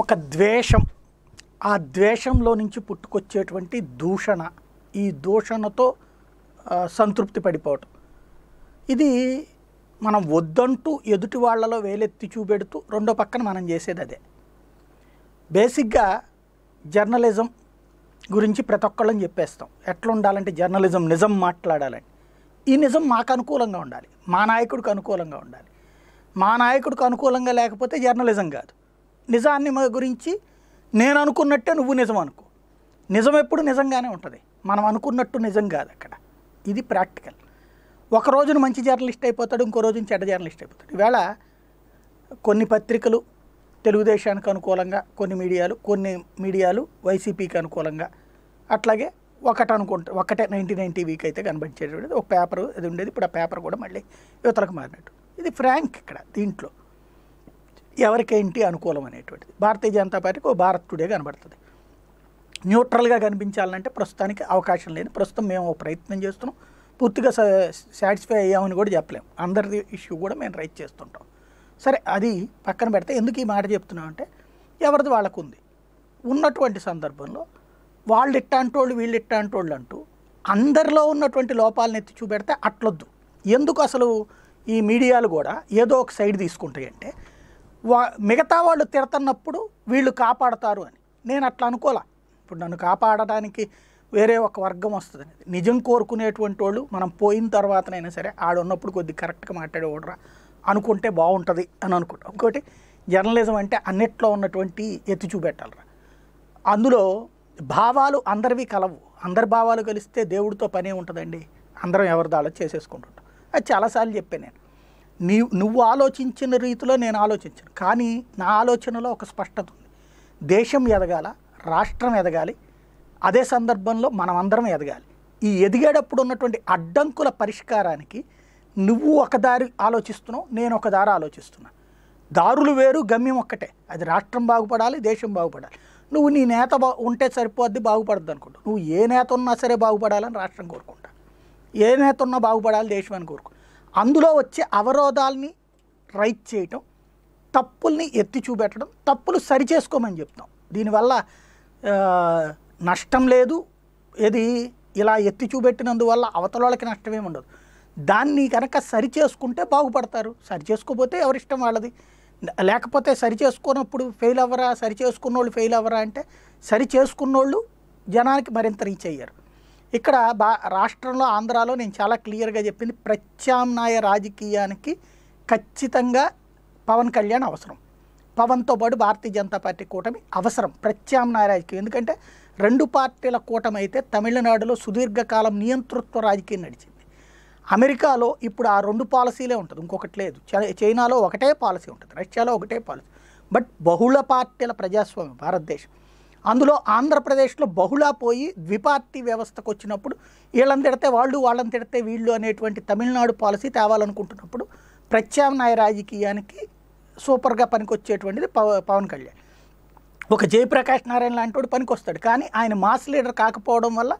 ఒక ద్వేషం, ఆ ద్వేషంలో నుంచి పుట్టుకొచ్చేటువంటి దూషణ, ఈ దూషణతో సంతృప్తి పడిపోవటం, ఇది మనం వద్దంటూ ఎదుటి వాళ్ళలో వేలెత్తి చూపెడుతూ రెండో పక్కన మనం చేసేది అదే. బేసిక్గా జర్నలిజం గురించి ప్రతి ఒక్కళ్ళని చెప్పేస్తాం, ఎట్లా ఉండాలంటే జర్నలిజం నిజం మాట్లాడాలని, ఈ నిజం మాకు అనుకూలంగా ఉండాలి, మా నాయకుడికి అనుకూలంగా ఉండాలి. మా నాయకుడికి అనుకూలంగా లేకపోతే జర్నలిజం కాదు. నిజాన్ని గురించి నేను అనుకున్నట్టే నువ్వు నిజం అనుకో, నిజం ఎప్పుడు నిజంగానే ఉంటుంది, మనం అనుకున్నట్టు నిజం కాదు అక్కడ. ఇది ప్రాక్టికల్. ఒక రోజున మంచి జర్నలిస్ట్ అయిపోతాడు, ఇంకో రోజున చెడ్డ జర్నలిస్ట్ అయిపోతాడు. ఈవేళ కొన్ని పత్రికలు తెలుగుదేశానికి అనుకూలంగా, కొన్ని మీడియాలు వైసీపీకి అనుకూలంగా, అట్లాగే ఒకటే 99 టీవీకి అయితే కనబడిచేటటువంటిది ఒక పేపర్ అది ఉండేది, ఇప్పుడు ఆ పేపర్ కూడా మళ్ళీ యువతలకు మారినట్టు. ఇది ఫ్రాంక్. ఇక్కడ దీంట్లో ఎవరికేంటి అనుకూలం అనేటువంటిది. భారతీయ జనతా పార్టీకి ఓ భారత్ టుడే కనబడుతుంది. న్యూట్రల్గా కనిపించాలంటే ప్రస్తుతానికి అవకాశం లేదు. ప్రస్తుతం మేము ఓ ప్రయత్నం చేస్తున్నాం, పూర్తిగా సాటిస్ఫై అయ్యామని కూడా చెప్పలేము, అందరిది ఇష్యూ కూడా మేము రైట్ చేస్తుంటాం. సరే, అది పక్కన పెడితే ఎందుకు ఈ మాట చెప్తున్నామంటే ఎవరిది వాళ్ళకు ఉంది. ఉన్నటువంటి సందర్భంలో వాళ్ళు ఇట్టాంటోళ్ళు వీళ్ళు ఇట్టాంటోళ్ళు అంటూ అందరిలో ఉన్నటువంటి లోపాలను ఎత్తి చూపెడితే అట్లొద్దు. ఎందుకు అసలు ఈ మీడియాలు కూడా ఏదో ఒక సైడ్ తీసుకుంటాయంటే మిగతా వాళ్ళు తిడుతున్నప్పుడు వీళ్ళు కాపాడతారు అని. నేను అట్లా అనుకోలే. ఇప్పుడు నన్ను కాపాడడానికి వేరే ఒక వర్గం వస్తుంది అనేది నిజం కోరుకునేటువంటి వాళ్ళు. మనం పోయిన తర్వాతనైనా సరే ఆడున్నప్పుడు కొద్దిగా కరెక్ట్గా మాట్లాడేవాడురా అనుకుంటే బాగుంటుంది అని అనుకుంటాం. ఇంకోటి, జర్నలిజం అంటే అన్నిట్లో ఉన్నటువంటి ఎత్తి చూపెట్టాలరా, అందులో భావాలు అందరివి కలవు. అందరి భావాలు కలిస్తే దేవుడితో పనే ఉంటుందండి, అందరం ఎవరిదాలో చేసేసుకుంటుంటాం. అది చాలాసార్లు చెప్పాను నేను. నువ్వు ఆలోచించిన రీతిలో నేను ఆలోచించాను, కానీ నా ఆలోచనలో ఒక స్పష్టత ఉంది. దేశం ఎదగాల, రాష్ట్రం ఎదగాలి, అదే సందర్భంలో మనం అందరం ఎదగాలి. ఈ ఎదిగేటప్పుడు ఉన్నటువంటి అడ్డంకుల పరిష్కారానికి నువ్వు ఒక దారి ఆలోచిస్తున్నావు, నేను ఒక దారి ఆలోచిస్తున్నా, దారులు వేరు, గమ్యం ఒక్కటే. అది రాష్ట్రం బాగుపడాలి, దేశం బాగుపడాలి. నువ్వు నీ నేత ఉంటే సరిపోద్ది, బాగుపడద్దు అనుకుంటావు. నువ్వు ఏ నేత ఉన్నా సరే బాగుపడాలని రాష్ట్రం కోరుకుంటా, ఏ నేత ఉన్నా బాగుపడాలి దేశం అని కోరుకుంటా. అందులో వచ్చే అవరోధాలని రైట్ చేయటం, తప్పుల్ని ఎత్తి చూపెట్టడం, తప్పులు సరిచేసుకోమని చెప్తాం. దీనివల్ల నష్టం లేదు. ఏది ఇలా ఎత్తి చూపెట్టినందువల్ల అవతలకి నష్టమేమి ఉండదు. దాన్ని కనుక సరి చేసుకుంటే బాగుపడతారు, సరి చేసుకోకపోతే ఎవరిష్టం వాళ్ళది. లేకపోతే సరి చేసుకున్నప్పుడు ఫెయిల్ అవ్వరా, సరి చేసుకున్న వాళ్ళు ఫెయిల్ అవ్వరా అంటే సరి చేసుకున్న వాళ్ళు జనానికి మరింత రీచ్ అయ్యారు. ఇక్కడ రాష్ట్రంలో, ఆంధ్రాలో నేను చాలా క్లియర్గా చెప్పింది, ప్రత్యామ్నాయ రాజకీయానికి ఖచ్చితంగా పవన్ కళ్యాణ్ అవసరం, పవన్తో పాటు భారతీయ జనతా పార్టీ కూటమి అవసరం. ప్రత్యామ్నాయ రాజకీయం ఎందుకంటే రెండు పార్టీల కూటమి అయితే తమిళనాడులో సుదీర్ఘకాలం నియంతృత్వ రాజకీయం నడిచింది. అమెరికాలో ఇప్పుడు ఆ రెండు పాలసీలే ఉంటుంది, ఇంకొకటి లేదు. చైనాలో ఒకటే పాలసీ ఉంటుంది, రష్యాలో ఒకటే పాలసీ. బట్ బహుళ పార్టీల ప్రజాస్వామ్యం భారతదేశం. అందులో ఆంధ్రప్రదేశ్లో బహుళ పోయి ద్విపార్టీ వ్యవస్థకు వచ్చినప్పుడు వీళ్ళని తిడితే వాళ్ళు, వాళ్ళని తిడితే వీళ్ళు అనేటువంటి తమిళనాడు పాలసీ తేవాలనుకుంటున్నప్పుడు ప్రత్యామ్నాయ రాజకీయానికి సూపర్గా పనికొచ్చేటువంటిది పవన్ కళ్యాణ్. ఒక జయప్రకాష్ నారాయణ లాంటి వాడు పనికి వస్తాడు, కానీ ఆయన మాస్ లీడర్ కాకపోవడం వల్ల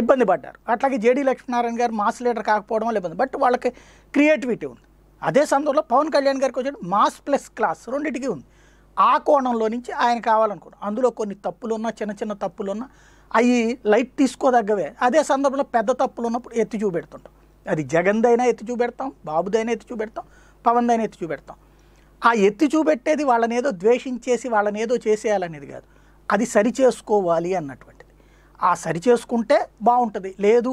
ఇబ్బంది పడ్డారు. అట్లాగే జేడీ లక్ష్మీనారాయణ గారు మాస్ లీడర్ కాకపోవడం వల్ల ఇబ్బంది. బట్ వాళ్ళకి క్రియేటివిటీ ఉంది. అదే సందర్భంలో పవన్ కళ్యాణ్ గారికి వచ్చే మాస్ ప్లస్ క్లాస్ రెండింటికి ఉంది. ఆ కోణంలో నుంచి ఆయన కావాలనుకున్నాం. అందులో కొన్ని తప్పులున్నా, చిన్న తప్పులున్నా అవి లైట్ తీసుకోదగ్గవే. అదే సందర్భంలో పెద్ద తప్పులు ఉన్నప్పుడు ఎత్తి చూపెడుతుంటాం. అది జగన్దైనా ఎత్తి చూపెడతాం, బాబుదైనా ఎత్తి చూపెడతాం, పవన్దైనా ఎత్తి చూపెడతాం. ఆ ఎత్తి చూపెట్టేది వాళ్ళనేదో ద్వేషించేసి వాళ్ళనేదో చేసేయాలనేది కాదు, అది సరి చేసుకోవాలి అన్నటువంటిది. ఆ సరి చేసుకుంటే బాగుంటుంది. లేదు,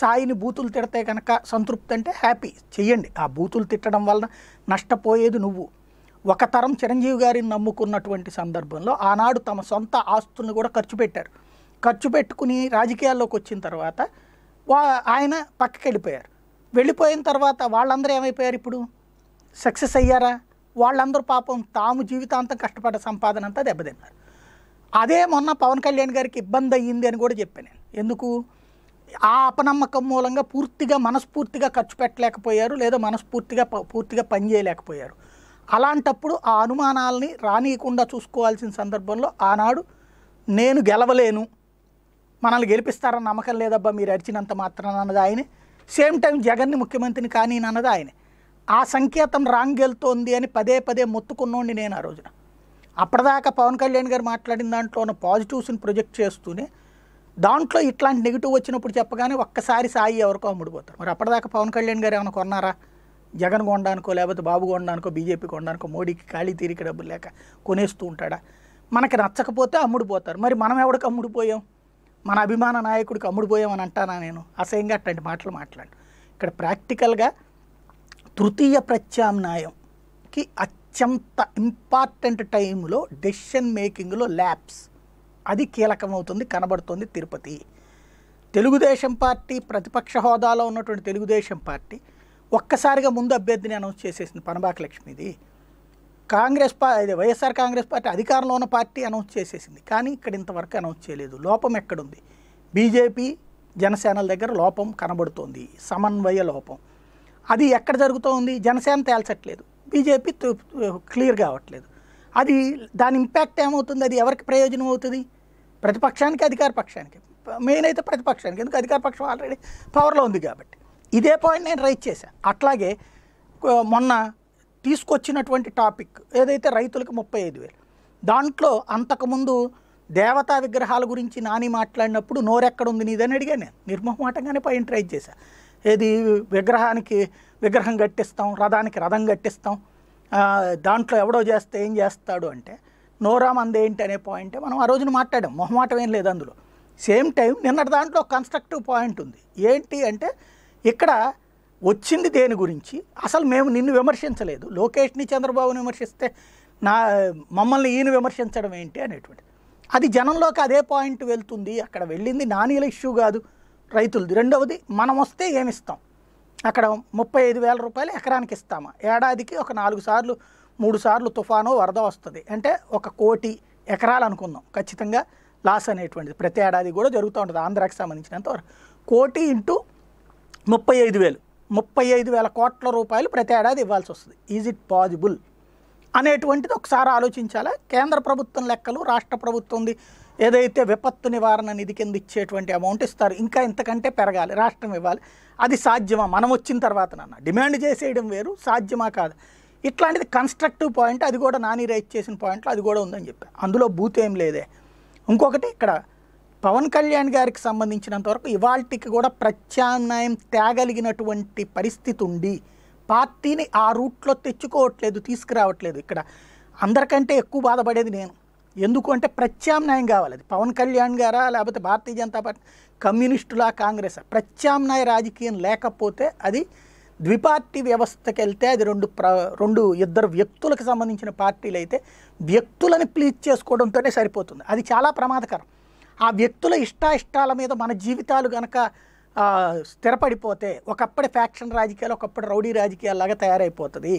సాయిని బూతులు తిడితే కనుక సంతృప్తి అంటే హ్యాపీ చెయ్యండి. ఆ బూతులు తిట్టడం వలన నష్టపోయేది నువ్వు. ఒక తరం చిరంజీవి గారిని నమ్ముకున్నటువంటి సందర్భంలో ఆనాడు తమ సొంత ఆస్తులను కూడా ఖర్చు పెట్టారు. ఖర్చు పెట్టుకుని రాజకీయాల్లోకి వచ్చిన తర్వాత ఆయన పక్కకి వెళ్ళిపోయారు. వెళ్ళిపోయిన తర్వాత వాళ్ళందరూ ఏమైపోయారు? ఇప్పుడు సక్సెస్ అయ్యారా? వాళ్ళందరూ పాపం తాము జీవితాంతం కష్టపడ్డ సంపాదన అంతా దెబ్బతిన్నారు. అదే మొన్న పవన్ కళ్యాణ్ గారికి ఇబ్బంది అయ్యింది అని కూడా చెప్పాను నేను. ఎందుకు? ఆ అపనమ్మకం మూలంగా పూర్తిగా మనస్ఫూర్తిగా ఖర్చు పెట్టలేకపోయారు, లేదా పూర్తిగా పనిచేయలేకపోయారు. అలాంటప్పుడు ఆ అనుమానాలని రానియకుండా చూసుకోవాల్సిన సందర్భంలో ఆనాడు నేను గెలవలేను, మనల్ని గెలిపిస్తారని నమ్మకం లేదబ్బా మీరు అరిచినంత మాత్రాన అన్నది ఆయనే. సేమ్ టైం జగన్ని ముఖ్యమంత్రిని కానీ అన్నది ఆయనే. ఆ సంకేతం రాంగ్ వెళ్తోంది అని పదే పదే మొత్తుకున్నోండి నేను ఆ రోజున. అప్పటిదాకా పవన్ కళ్యాణ్ గారు మాట్లాడిన దాంట్లో ఉన్న పాజిటివ్స్ ని ప్రొజెక్ట్ చేస్తూనే దాంట్లో ఇట్లాంటి నెగటివ్ వచ్చినప్పుడు చెప్పగానే ఒక్కసారి సాయి ఎవరికో అమ్ముడిపోతారు. మరి అప్పటిదాకా పవన్ కళ్యాణ్ గారు ఏమైనా కొన్నారా? జగన్ కొండానికో లేకపోతే బాబు కొండానికో బీజేపీ కొండానికో మోడీకి ఖాళీ తీరిక డబ్బులు లేక కొనేస్తూ ఉంటాడా? మనకి నచ్చకపోతే అమ్ముడిపోతారు. మరి మనం ఎవరికి అమ్ముడిపోయాం? మన అభిమాన నాయకుడికి అమ్ముడిపోయామని అంటానా? నేను అసహ్యంగా అట్లాంటి మాటలు మాట్లాడు. ఇక్కడ ప్రాక్టికల్గా తృతీయ ప్రత్యామ్నాయంకి అత్యంత ఇంపార్టెంట్ టైంలో డెసిషన్ మేకింగ్లో ల్యాబ్స్ అది కీలకమవుతుంది, కనబడుతుంది. తిరుపతి తెలుగుదేశం పార్టీ ప్రతిపక్ష హోదాలో ఉన్నటువంటి తెలుగుదేశం పార్టీ ఒక్కసారిగా ముందు అభ్యర్థిని అనౌన్స్ చేసేసింది పనబాక లక్ష్మిది. Congress party YSR Congress party అధికారంలో ఉన్న పార్టీ అనౌన్స్ చేసేసింది, కానీ ఇక్కడ ఇంతవరకు అనౌన్స్ చేయలేదు. లోపం ఎక్కడుంది? బీజేపీ జనసేనల దగ్గర లోపం కనబడుతోంది, సమన్వయ లోపం. అది ఎక్కడ జరుగుతోంది? జనసేన తేల్చట్లేదు, బీజేపీ క్లియర్ కావట్లేదు. అది దాని ఇంపాక్ట్ ఏమవుతుంది? అది ఎవరికి ప్రయోజనం అవుతుంది? ప్రతిపక్షానికి, అధికార పక్షానికి. మెయిన్ అయితే ప్రతిపక్షానికి, ఎందుకు అధికార పక్షం ఆల్రెడీ పవర్లో ఉంది కాబట్టి. ఇదే పాయింట్ నేను రైజ్ చేశాను. అట్లాగే మొన్న తీసుకొచ్చినటువంటి టాపిక్ ఏదైతే రైతులకు 35,000, దాంట్లో అంతకుముందు దేవతా విగ్రహాల గురించి నాని మాట్లాడినప్పుడు నోరెక్కడుంది నీదని అడిగాను నేను. నిర్మోహమాటంగానే పాయింట్ రైజ్ చేశాను. ఏది విగ్రహానికి విగ్రహం కట్టిస్తాం, రథానికి రథం కట్టిస్తాం, దాంట్లో ఎవడో చేస్తే ఏం చేస్తాడు అంటే నోరా మంది ఏంటి అనే పాయింటే మనం ఆ రోజున మాట్లాడాం. మొహమాటం ఏం లేదు అందులో. సేమ్ టైం నిన్నటి దాంట్లో కన్స్ట్రక్టివ్ పాయింట్ ఉంది. ఏంటి అంటే ఇక్కడ వచ్చింది దేని గురించి? అసలు మేము నిన్ను విమర్శించలేదు, లోకేష్ని చంద్రబాబుని విమర్శిస్తే మమ్మల్ని ఈయన విమర్శించడం ఏంటి అనేటువంటి. అది జనంలోకి అదే పాయింట్ వెళ్తుంది. అక్కడ వెళ్ళింది నానీల ఇష్యూ కాదు, రైతులది. రెండవది మనం వస్తే ఏమిస్తాం? అక్కడ 35,000 రూపాయలు ఎకరానికి ఇస్తామా? ఏడాదికి ఒక 4 సార్లు 3 సార్లు తుఫాను వరద వస్తుంది అంటే 1 కోటి ఎకరాలు అనుకుందాం. ఖచ్చితంగా లాస్ అనేటువంటిది ప్రతి ఏడాది కూడా జరుగుతూ ఉంటుంది ఆంధ్రాకి సంబంధించినంతవరకు. 1 కోటి ఇంటూ 35,000 కోట్ల రూపాయలు ప్రతి ఏడాది ఇవ్వాల్సి వస్తుంది. ఈజ్ ఇట్ పాజిబుల్ అనేటువంటిది ఒకసారి ఆలోచించాలా? కేంద్ర ప్రభుత్వం లెక్కలు, రాష్ట్ర ప్రభుత్వంది ఏదైతే విపత్తు నివారణ నిధి కింద ఇచ్చేటువంటి అమౌంట్ ఇస్తారు, ఇంకా ఇంతకంటే పెరగాలి, రాష్ట్రం ఇవ్వాలి. అది సాధ్యమా? మనం వచ్చిన తర్వాత నాన్న డిమాండ్ చేసేయడం వేరు, సాధ్యమా కాదు. ఇట్లాంటిది కన్స్ట్రక్టివ్ పాయింట్, అది కూడా నాని రైజ్ చేసిన పాయింట్లో అది కూడా ఉందని చెప్పాను. అందులో భూతేం లేదే. ఇంకొకటి, ఇక్కడ పవన్ కళ్యాణ్ గారికి సంబంధించినంతవరకు ఇవాళకి కూడా ప్రత్యామ్నాయం తేగలిగినటువంటి పరిస్థితి ఉండి పార్టీని ఆ రూట్లో తెచ్చుకోవట్లేదు, తీసుకురావట్లేదు. ఇక్కడ అందరికంటే ఎక్కువ బాధపడేది నేను. ఎందుకు అంటే ప్రత్యామ్నాయం కావాలి. అది పవన్ కళ్యాణ్ గారా లేకపోతే భారతీయ జనతా పార్టీ కమ్యూనిస్టులా కాంగ్రెసా? ప్రత్యామ్నాయ రాజకీయం లేకపోతే అది ద్విపార్టీ వ్యవస్థకి వెళ్తే అది ఇద్దరు వ్యక్తులకు సంబంధించిన పార్టీలు అయితే వ్యక్తులని ప్లీజ్ చేసుకోవడంతోనే సరిపోతుంది. అది చాలా ప్రమాదకరం. ఆ వ్యక్తుల ఇష్టాల మీద మన జీవితాలు కనుక స్థిరపడిపోతే ఒకప్పుడు ఫ్యాక్షన్ రాజకీయాలు, ఒకప్పుడు రౌడీ రాజకీయాలలాగా తయారైపోతుంది.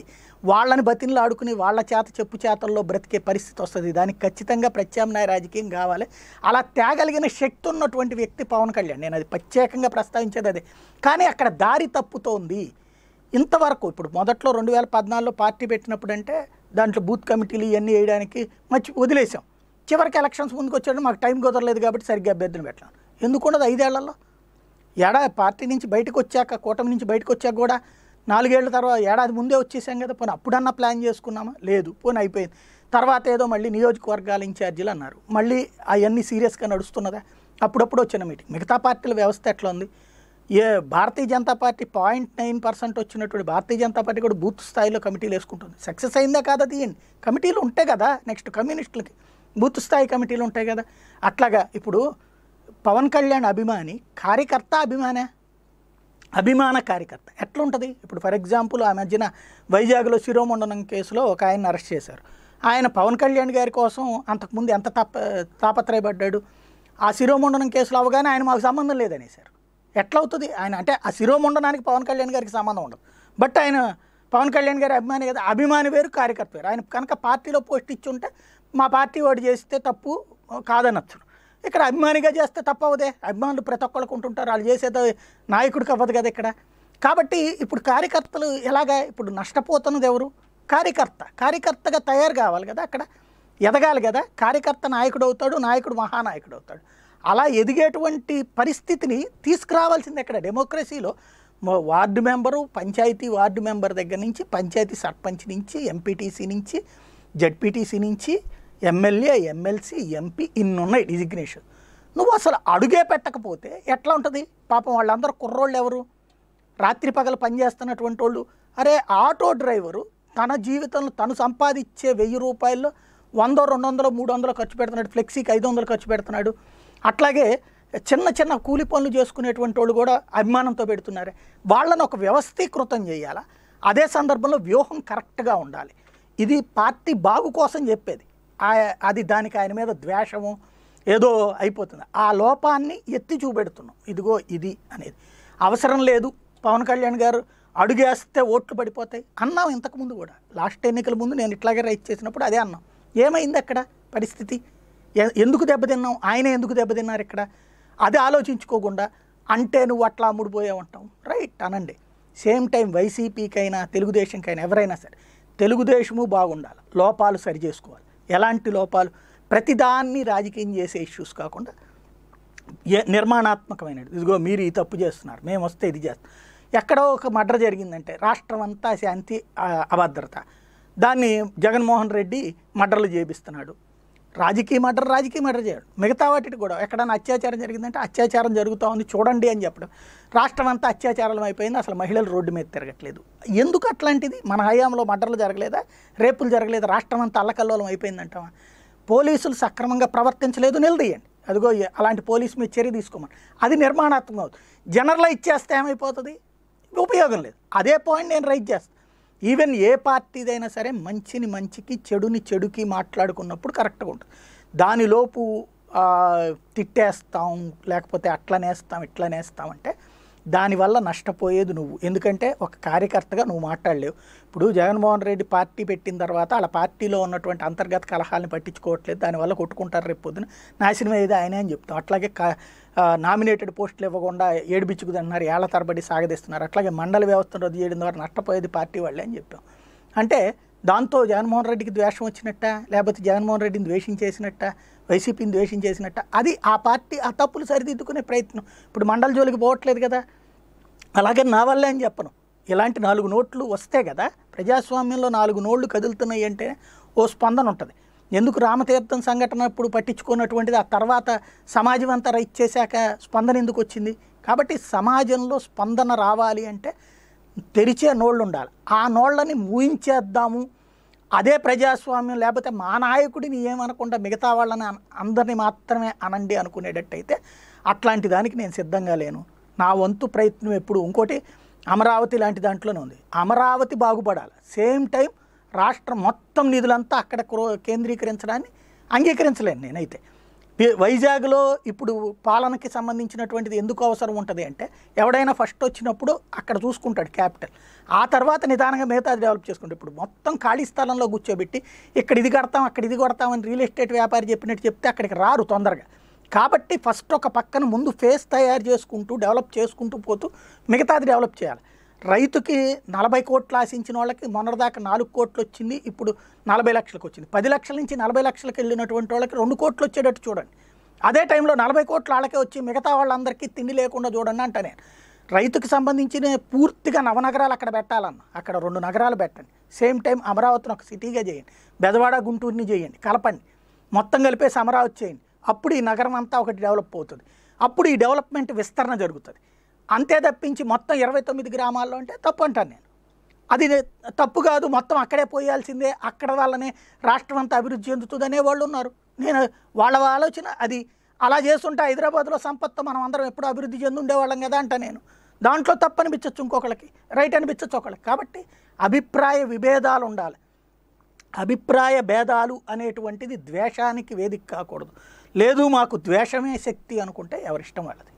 వాళ్ళని బతిన్లు ఆడుకుని వాళ్ళ చేత చెప్పు చేతల్లో బ్రతికే పరిస్థితి వస్తుంది. దానికి ఖచ్చితంగా ప్రత్యామ్నాయ రాజకీయం కావాలి. అలా తేగలిగిన శక్తి ఉన్నటువంటి వ్యక్తి పవన్ కళ్యాణ్. నేను అది ప్రత్యేకంగా ప్రస్తావించేది అదే. కానీ అక్కడ దారి తప్పుతోంది ఇంతవరకు. ఇప్పుడు మొదట్లో 2014లో పార్టీ పెట్టినప్పుడు అంటే దాంట్లో బూత్ కమిటీలు ఇవన్నీ వేయడానికి వదిలేసాం. చివరికి ఎలక్షన్స్ ముందుకు వచ్చాడు, మాకు టైం కుదరలేదు కాబట్టి సరిగ్గా అభ్యర్థులు పెట్టాం. ఎందుకున్నది 5 ఏళ్లలో పార్టీ నుంచి బయటకు వచ్చాక, కూటమి నుంచి బయటకు వచ్చాక కూడా 4 ఏళ్ల తర్వాత ఏడాది ముందే వచ్చేసాం కదా. పోనీ అప్పుడన్నా ప్లాన్ చేసుకున్నామా? లేదు. పోనీ అయిపోయింది. తర్వాత ఏదో మళ్ళీ నియోజకవర్గాల ఇన్ఛార్జీలు అన్నారు, మళ్ళీ అవన్నీ సీరియస్గా నడుస్తున్నదా? అప్పుడప్పుడు వచ్చిన మీటింగ్. మిగతా పార్టీల వ్యవస్థ ఎట్లా ఉంది? భారతీయ జనతా పార్టీ 0.9% వచ్చినటువంటి భారతీయ జనతా పార్టీ కూడా బూత్ స్థాయిలో కమిటీలు వేసుకుంటుంది. సక్సెస్ అయిందా కాదా? తీయండి, కమిటీలు ఉంటాయి కదా. నెక్స్ట్ కమ్యూనిస్టులకి బూత్ స్థాయి కమిటీలు ఉంటాయి కదా. అట్లాగా ఇప్పుడు పవన్ కళ్యాణ్ అభిమాని కార్యకర్త, అభిమాన కార్యకర్త ఎట్లుంటుంది? ఇప్పుడు ఫర్ ఎగ్జాంపుల్ ఆ మధ్యన వైజాగ్లో శిరోమండనం కేసులో ఒక ఆయన అరెస్ట్ చేశారు. ఆయన పవన్ కళ్యాణ్ గారి కోసం అంతకుముందు ఎంత తాపత్రయపడ్డాడు. ఆ శిరోమండనం కేసులో అవగానే ఆయన మాకు సంబంధం లేదనేసారు. ఎట్లవుతుంది? ఆయన అంటే ఆ శిరోమండనానికి పవన్ కళ్యాణ్ గారికి సంబంధం ఉండదు, బట్ ఆయన పవన్ కళ్యాణ్ గారి అభిమాని కదా. అభిమాని వేరు, కార్యకర్త వేరు. ఆయన కనుక పార్టీలో పోస్ట్ ఇచ్చి ఉంటే మా పార్టీ వాడు చేస్తే తప్పు కాదనొచ్చు. ఇక్కడ అభిమానిగా చేస్తే తప్పవదే. అభిమానులు ప్రతి ఒక్కళ్ళకు ఉంటుంటారు, వాళ్ళు చేసేది నాయకుడికి అవ్వదు కదా ఇక్కడ. కాబట్టి ఇప్పుడు కార్యకర్తలు ఎలాగా? ఇప్పుడు నష్టపోతున్నది ఎవరు? కార్యకర్త. కార్యకర్తగా తయారు కావాలి కదా, అక్కడ ఎదగాలి కదా. కార్యకర్త నాయకుడు అవుతాడు, నాయకుడు మహానాయకుడు అవుతాడు. అలా ఎదిగేటువంటి పరిస్థితిని తీసుకురావాల్సింది ఇక్కడ డెమోక్రసీలో. Ward member, panchayat ward member దగ్గర నుంచి, పంచాయతీ సర్పంచ్ నుంచి, ఎంపీటీసీ నుంచి, జడ్పీటీసీ నుంచి, ఎమ్మెల్యే ఎమ్మెల్సీ ఎంపీ ఇన్ని ఉన్నాయి డిజిగ్నేషన్. నువ్వు అసలు అడుగే పెట్టకపోతే ఎట్లా ఉంటుంది? పాపం వాళ్ళందరూ కుర్రోళ్ళు, ఎవరు రాత్రి పగలు పనిచేస్తున్నటువంటి వాళ్ళు. అరే ఆటో డ్రైవరు తన జీవితంలో తను సంపాదించే 1000 రూపాయల్లో 100, 200, 300 ఖర్చు పెడుతున్నాడు, ఫ్లెక్సీకి 500 ఖర్చు పెడుతున్నాడు. అట్లాగే చిన్న చిన్న కూలి పనులు చేసుకునేటువంటి వాళ్ళు కూడా అభిమానంతో పెడుతున్నారు. వాళ్ళని ఒక వ్యవస్థీకృతం చేయాలా, అదే సందర్భంలో వ్యూహం కరెక్ట్గా ఉండాలి. ఇది పార్టీ బాగు కోసం చెప్పేది, అది దానికి ఆయన మీద ద్వేషము ఏదో అయిపోతుంది. ఆ లోపాన్ని ఎత్తి చూపెడుతున్నాం, ఇదిగో ఇది అనేది అవసరం లేదు. పవన్ కళ్యాణ్ గారు అడుగేస్తే ఓట్లు పడిపోతాయి అన్నాం ఇంతకుముందు కూడా. లాస్ట్ ఎన్నికల ముందు నేను ఇట్లాగే రైట్ చేసినప్పుడు అదే అన్నాం. ఏమైంది అక్కడ పరిస్థితి? ఎందుకు దెబ్బతిన్నాం? ఆయన ఎందుకు దెబ్బతిన్నారు ఇక్కడ? అది ఆలోచించుకోకుండా అంటే నువ్వు అట్లా అమ్ముడుపోయావు అంటావు, రైట్ అనండి. సేమ్ టైం వైసీపీకైనా తెలుగుదేశంకైనా ఎవరైనా సరే తెలుగుదేశము బాగుండాలి, లోపాలు సరి చేసుకోవాలి. ఎలాంటి లోపాలు? ప్రతిదాన్ని రాజకీయం చేసే ఇష్యూస్ కాకుండా నిర్మాణాత్మకమైనది. ఇదిగో మీరు ఈ తప్పు చేస్తున్నారు, మేము వస్తే ఇది చేస్తాం. ఎక్కడో ఒక మర్డర్ జరిగిందంటే రాష్ట్రం అంతా శాంతి అభద్రత, దాన్ని జగన్మోహన్ రెడ్డి మర్డర్లు చేపిస్తున్నాడు. రాజకీయ మర్డర్ చేయడం, మిగతా వాటికి కూడా ఎక్కడైనా అత్యాచారం జరిగిందంటే అత్యాచారం జరుగుతూ ఉంది చూడండి అని చెప్పడం. రాష్ట్రం అంతా అత్యాచారం అయిపోయింది, అసలు మహిళలు రోడ్డు మీద తిరగట్లేదు. ఎందుకు అట్లాంటిది? మన హయాంలో మర్డర్లు జరగలేదా, రేపులు జరగలేదా? రాష్ట్రం అంతా అల్లకల్లోలం అయిపోయిందంటావా? పోలీసులు సక్రమంగా ప్రవర్తించలేదు, నిలదీయండి. అదిగో అలాంటి పోలీసు మీద చర్య తీసుకోమని. అది నిర్మాణాత్మకం అవుతుంది. జనరలైజ్ చేస్తే ఏమైపోతుంది? ఉపయోగం లేదు. అదే పాయింట్ నేను రైజ్ చేస్తాను. ఈవెన్ ఏ పార్టీదైనా సరే మంచిని మంచికి చెడుని చెడుకి మాట్లాడుకున్నప్పుడు కరెక్ట్గా ఉంటుంది. దానిలోపు తిట్టేస్తాం, లేకపోతే అట్లనేస్తాం ఇట్లనేస్తాం అంటే దానివల్ల నష్టపోయేది నువ్వు. ఎందుకంటే ఒక కార్యకర్తగా నువ్వు మాట్లాడలేవు. ఇప్పుడు జగన్మోహన్ రెడ్డి పార్టీ పెట్టిన తర్వాత వాళ్ళ పార్టీలో ఉన్నటువంటి అంతర్గత కలహాలను పట్టించుకోవట్లేదు, దానివల్ల కొట్టుకుంటారు, రేపు పొద్దున నాశనం అయ్యేది ఆయనే అని చెప్తాం. అట్లాగే నామినేటెడ్ పోస్టులు ఇవ్వకుండా ఏడిపించుకుదన్నారు, ఏళ్ల తరబడి సాగదీస్తున్నారు. అట్లాగే మండలి వ్యవస్థను రద్దు చేయడం ద్వారా నష్టపోయేది పార్టీ వాళ్ళే అని చెప్పాం. అంటే దాంతో జగన్మోహన్ రెడ్డికి ద్వేషం వచ్చినట్ట, లేకపోతే జగన్మోహన్ రెడ్డిని ద్వేషించేసినట్ట, వైసీపీని ద్వేషించేసినట్ట. అది ఆ పార్టీ ఆ తప్పులు సరిదిద్దుకునే ప్రయత్నం. ఇప్పుడు మండల జోలికి పోవట్లేదు కదా, అలాగే నా వల్లే అని చెప్పను. ఇలాంటి 4 నోట్లు వస్తే కదా ప్రజాస్వామ్యంలో 4 నోళ్ళు కదులుతున్నాయి అంటే ఓ స్పందన ఉంటుంది. ఎందుకు రామతీర్థం సంఘటన ఇప్పుడు పట్టించుకున్నటువంటిది ఆ తర్వాత సమాజం అంతా రైట్ చేశాక స్పందన ఎందుకు వచ్చింది? కాబట్టి సమాజంలో స్పందన రావాలి అంటే తెరిచే నోళ్ళు ఉండాలి. ఆ నోళ్ళని మూయించేద్దాము, అదే ప్రజాస్వామ్యం. లేకపోతే మా నాయకుడిని ఏమనకుండా మిగతా వాళ్ళని అందరినీ మాత్రమే అనండి అనుకునేటట్టయితే అట్లాంటి దానికి నేను సిద్ధంగా లేను. నా వంతు ప్రయత్నం ఎప్పుడు. ఇంకోటి అమరావతి లాంటి దాంట్లోనే ఉంది, అమరావతి బాగుపడాలి. సేమ్ టైం రాష్ట్రం మొత్తం నిధులంతా అక్కడ కేంద్రీకరించడాన్ని అంగీకరించలేను నేనైతే. వైజాగ్లో ఇప్పుడు పాలనకి సంబంధించినటువంటిది ఎందుకు అవసరం ఉంటుంది అంటే ఎవడైనా ఫస్ట్ వచ్చినప్పుడు అక్కడ చూసుకుంటాడు క్యాపిటల్, ఆ తర్వాత నిదానంగా మిగతా డెవలప్ చేసుకుంటాడు. ఇప్పుడు మొత్తం ఖాళీ స్థలంలో కూర్చోబెట్టి ఇక్కడ ఇది కడతాం అక్కడ ఇది కొడతామని రియల్ ఎస్టేట్ వ్యాపారి చెప్పినట్టు చెప్తే అక్కడికి రారు తొందరగా. కాబట్టి ఫస్ట్ ఒక పక్కన ముందు ఫేస్ తయారు చేసుకుంటూ డెవలప్ చేసుకుంటూ పోతూ మిగతాది డెవలప్ చేయాలి. రైతుకి 40 కోట్లు ఆశించిన వాళ్ళకి మొన్నటిదాకా 4 కోట్లు వచ్చింది, ఇప్పుడు 40 లక్షలకు వచ్చింది. 10 లక్షల నుంచి 40 లక్షలకు వెళ్ళినటువంటి వాళ్ళకి 2 కోట్లు వచ్చేటట్టు చూడండి. అదే టైంలో 40 కోట్లు వాళ్ళకే వచ్చి మిగతా వాళ్ళందరికీ తిండి లేకుండా చూడండి అంట నేను. రైతుకి సంబంధించిన పూర్తిగా నవనగరాలు అక్కడ పెట్టాలన్న, అక్కడ 2 నగరాలు పెట్టండి. సేమ్ టైం అమరావతిని ఒక సిటీగా చేయండి, బెజవాడ గుంటూరుని చేయండి, కలపండి, మొత్తం కలిపేసి అమరావతి చేయండి. అప్పుడు ఈ నగరం అంతా ఒకటి డెవలప్ అవుతుంది, అప్పుడు ఈ డెవలప్మెంట్ విస్తరణ జరుగుతుంది. అంతే తప్పించి మొత్తం 29 గ్రామాల్లో అంటే తప్పు అంటాను నేను. అది తప్పు కాదు, మొత్తం అక్కడే పోయాల్సిందే, అక్కడ వాళ్ళనే రాష్ట్రం అంతా అభివృద్ధి చెందుతుందనే వాళ్ళు ఉన్నారు. నేను వాళ్ళ ఆలోచన అది. అలా చేస్తుంటే హైదరాబాద్లో సంపత్తో మనం అందరం ఎప్పుడూ అభివృద్ధి చెంది ఉండేవాళ్ళం కదా అంట నేను. దాంట్లో తప్పు అనిపించవచ్చు ఇంకొకళ్ళకి, రైట్ అనిపించవచ్చు ఒకళ్ళకి. కాబట్టి అభిప్రాయ విభేదాలు ఉండాలి. అభిప్రాయ భేదాలు అనేటువంటిది ద్వేషానికి వేదిక కాకూడదు. లేదు మాకు ద్వేషమే శక్తి అనుకుంటే ఎవరిష్టం వాళ్ళది.